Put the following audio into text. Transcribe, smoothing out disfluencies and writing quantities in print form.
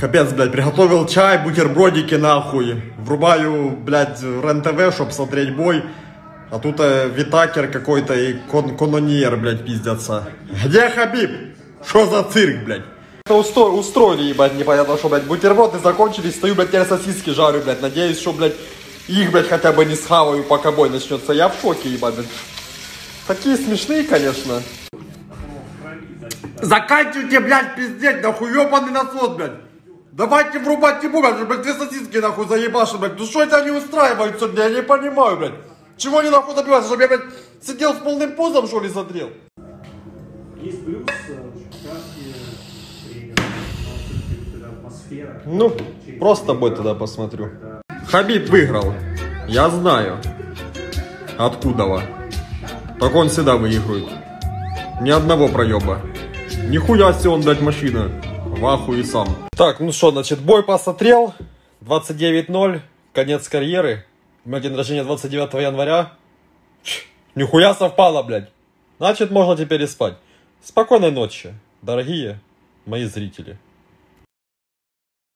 Капец, блядь, приготовил чай, бутербродики, нахуй. Врубаю, блядь, РЕН-ТВ, чтоб смотреть бой. А тут Витакер какой-то и Кононьер, блядь, пиздятся. Где Хабиб? Что за цирк, блядь? Устроили, ебать, непонятно что, блядь. Бутерброды закончились, стою, блядь, теперь сосиски жарю, блядь. Надеюсь, что, блядь, их, блядь, хотя бы не схаваю, пока бой начнется. Я в шоке, ебать, блядь. Такие смешные, конечно. Заканчивайте, блядь, пиздеть, нахуй, ёбаный насос, блядь. Давайте врубать ему, блядь, две сосиски, нахуй, заебаши, блядь. Ну что это они устраивают сегодня, я не понимаю, блядь. Чего они, нахуй, добиваются, чтобы я, блядь, сидел с полным позом, что ли, задрел? Есть плюс, ну, просто бой тогда посмотрю. Хабиб выиграл, я знаю. Откуда? Так он всегда выигрывает. Ни одного проеба. Нихуя себе он, блядь, машина. В ахуе сам. Так, ну что, значит, бой посмотрел. 29-0. Конец карьеры. У меня день рождения 29 января. Нихуя совпало, блядь. Значит, можно теперь и спать. Спокойной ночи, дорогие мои зрители.